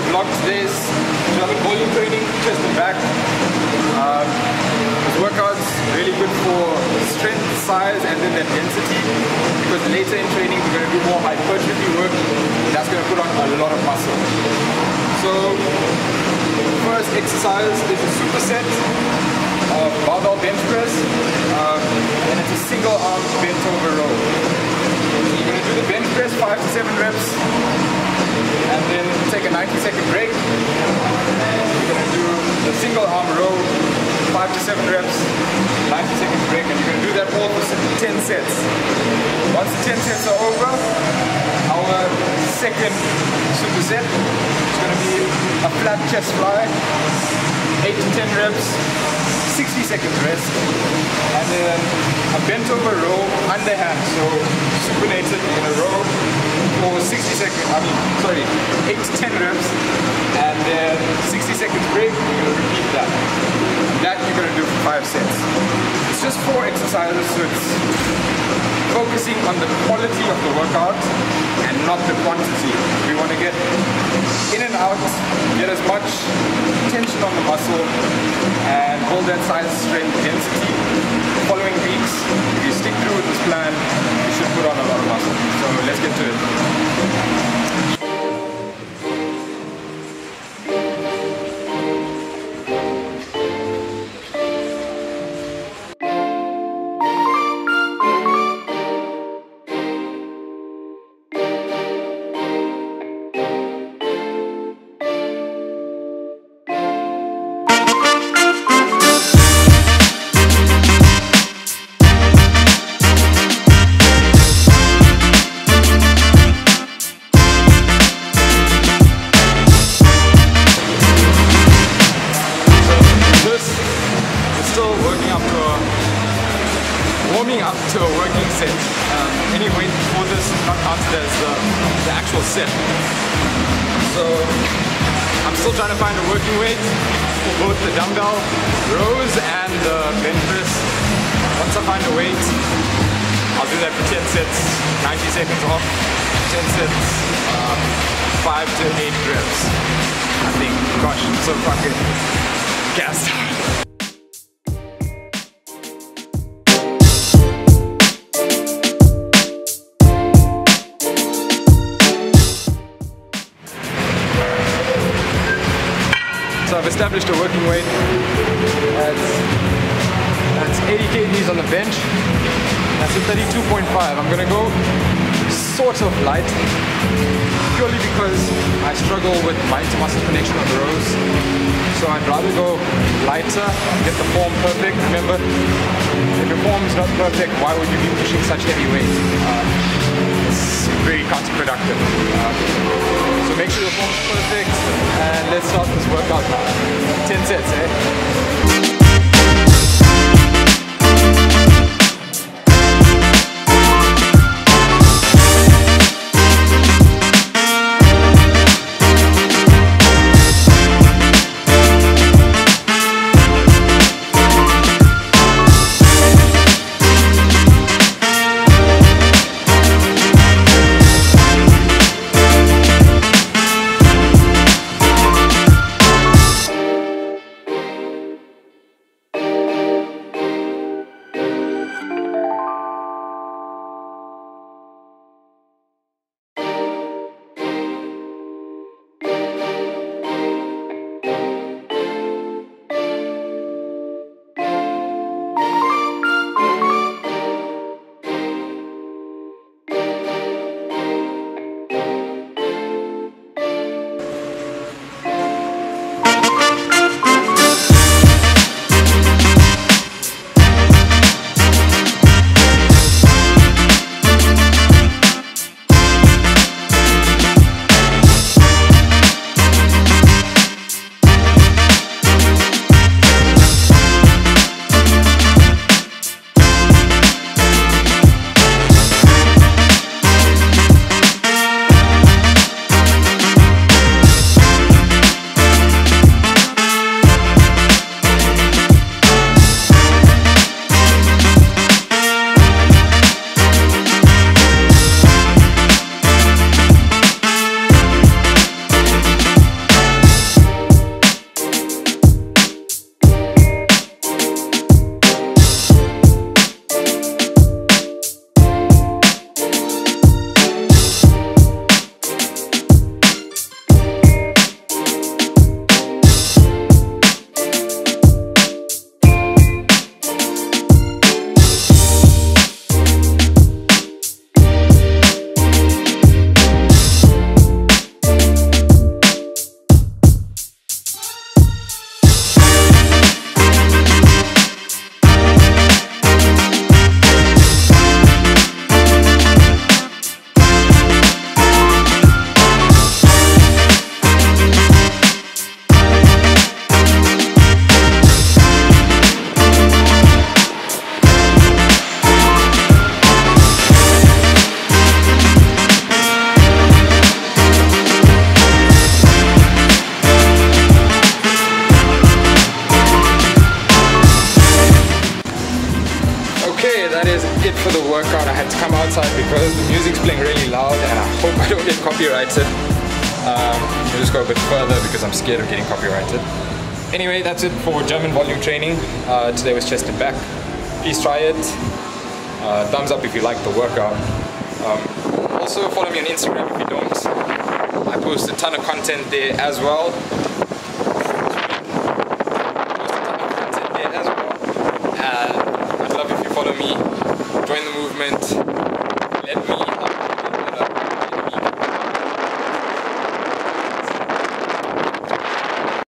the vlog today is German volume training, chest and back. This workout's really good for strength, size, and then that density, because later in training we're going to do more hypertrophy work. That's going to put on a lot of muscle. So first exercise is a superset of barbell bench press, and it's a single arm bent over row. So you're going to do the bench press 5 to 7 reps, and then take a 90-second break. You're going to do the single arm row, 5 to 7 reps, 90-second break, and you're going to do that all for 10 sets. Once the 10 sets are over, our second superset is going to be a flat chest fly, 8 to 10 reps, 60 seconds rest, and then a bent over row underhand, so supinated in a row for 8 to 10 reps, and then 60 seconds break. You're going to repeat that. That you're going to do for 5 sets. It's just 4 exercises, so it's focusing on the quality of the workout and not the quantity. We want to get in and out, get as much tension on the muscle, and build that size, strength, density. The following weeks, if you stick through with this plan, you should put on a lot of muscle. So let's get to it. Warming up to a working set. Any weight for this is not counted as the actual set. So I'm still trying to find a working weight for both the dumbbell rows and the bench press. Once I find a weight, I'll do that for 10 sets, 90 seconds off, 10 sets, 5 to 8 reps. I think, gosh, I'm so fucking gassed. So I've established a working weight, that's 80 kgs on the bench, that's a 32.5. I'm going to go sort of light, purely because I struggle with mind-to-muscle connection on the rows, so I'd rather go lighter, get the form perfect. Remember, if your form is not perfect, why would you be pushing such heavy weight? It's very counterproductive. So make sure your form is perfect, and let's start this workout now. 10 sets, eh? copyrighted. I'll just go a bit further because I'm scared of getting copyrighted. Anyway, that's it for German volume training. Today was chest and back. Please try it. Thumbs up if you like the workout. Also follow me on Instagram if you don't. I post a ton of content there as well.